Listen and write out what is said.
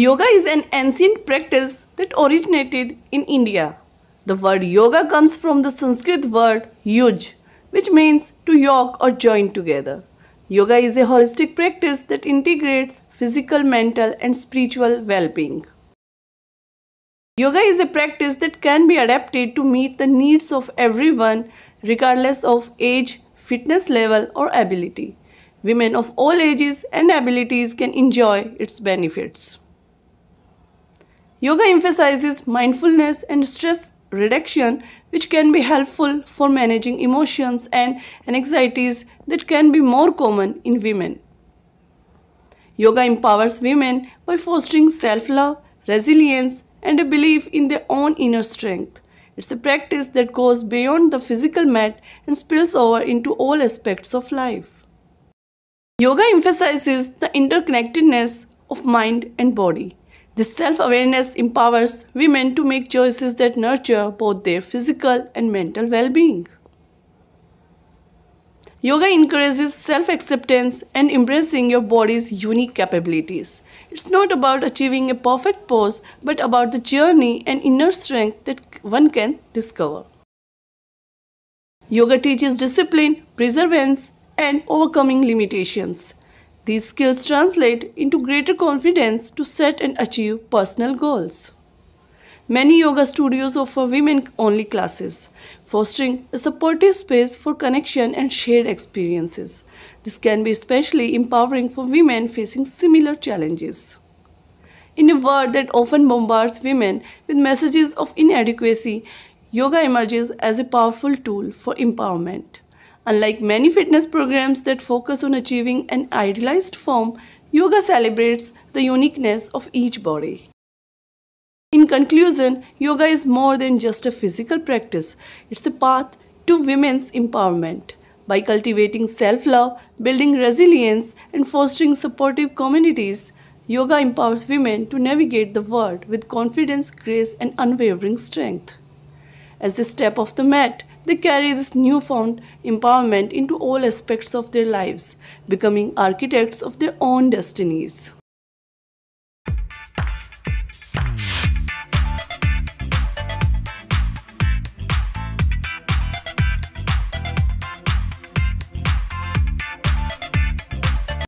Yoga is an ancient practice that originated in India. The word yoga comes from the Sanskrit word yuj, which means to yoke or join together. Yoga is a holistic practice that integrates physical, mental, and spiritual well-being. Yoga is a practice that can be adapted to meet the needs of everyone, regardless of age, fitness level, or ability. Women of all ages and abilities can enjoy its benefits. Yoga emphasizes mindfulness and stress reduction, which can be helpful for managing emotions and anxieties that can be more common in women. Yoga empowers women by fostering self-love, resilience, and a belief in their own inner strength. It's a practice that goes beyond the physical mat and spills over into all aspects of life. Yoga emphasizes the interconnectedness of mind and body. This self-awareness empowers women to make choices that nurture both their physical and mental well-being. Yoga encourages self-acceptance and embracing your body's unique capabilities. It's not about achieving a perfect pose, but about the journey and inner strength that one can discover. Yoga teaches discipline, perseverance, and overcoming limitations. These skills translate into greater confidence to set and achieve personal goals. Many yoga studios offer women-only classes, fostering a supportive space for connection and shared experiences. This can be especially empowering for women facing similar challenges. In a world that often bombards women with messages of inadequacy, yoga emerges as a powerful tool for empowerment. Unlike many fitness programs that focus on achieving an idealized form, yoga celebrates the uniqueness of each body. In conclusion, yoga is more than just a physical practice. It's the path to women's empowerment. By cultivating self-love, building resilience, and fostering supportive communities, yoga empowers women to navigate the world with confidence, grace, and unwavering strength. As they step off the mat, they carry this newfound empowerment into all aspects of their lives, becoming architects of their own destinies.